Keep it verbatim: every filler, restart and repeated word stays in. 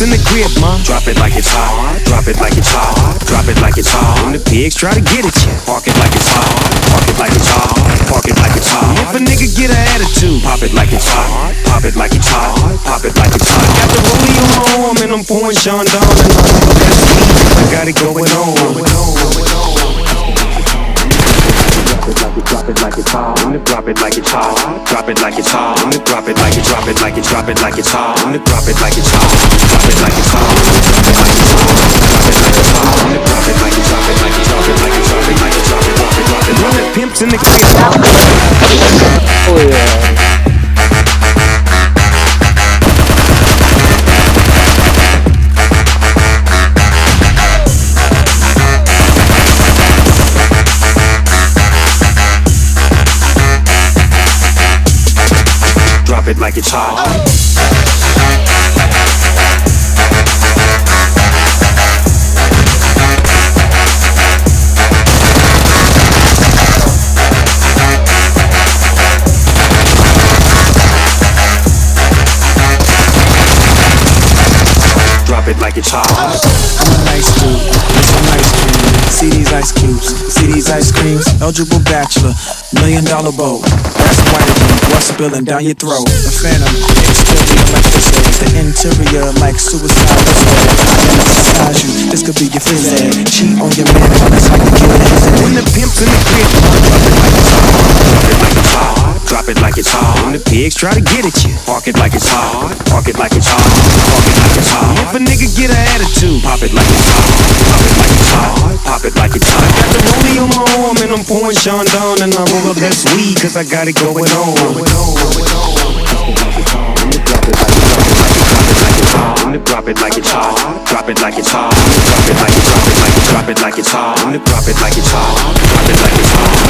It's in the crib, ma. Drop it like it's hot. Drop it like it's hot. Drop it like it's hot. When the pigs try to get at you, park it like it's hot. Park it like it's hot. Park it like it's hot. If a nigga get an attitude, pop it like it's hot. Pop it like it's hot. Pop it like it's hot. Got the Rolly on my arm and I'm pouring Sean Dawg. I got it going on. Drop it like it's hot. Drop it like it's hot. Drop it like it's hot. Drop it like it's drop it like it drop it like it's hot. Drop it like it's hot. Drop it like it's hot. Drop it like it's hot. Drop it like it's drop it like it drop it like it drop it like it drop it drop it drop it. Run the pimps in the crib. Oh yeah. Drop it like it's hot. Drop it like it's hot. I'm an ice cube, it's an ice cream. See these ice cubes, see these ice creams. Eligible bachelor, million dollar bowl. That's white. What's spilling down your throat? The Phantom, exterior like physics, the interior like suicide whistles. I am exercise you, this could be your physics. Cheat on your man, that's how you get it. When the pimps in the crib, drop it like it's hot. Drop it like it's hot. Drop it like it's hot. When the pigs try to get at you, park it like it's hot. Park it like it's hot. Park it like it's hot. If a nigga get an attitude, pop it like it's hot. Pop it like it's hot. Pop it like it's hot. Got the Rolly on my arm and I'm pouring Sean down and I roll up that weed cause I got it going on. Drop it like it's hot. Drop it like it's hot. Drop it like it's hot. Drop it like it's hot. Drop it like it's hot. Drop it like it's hot. Drop it like it's hot.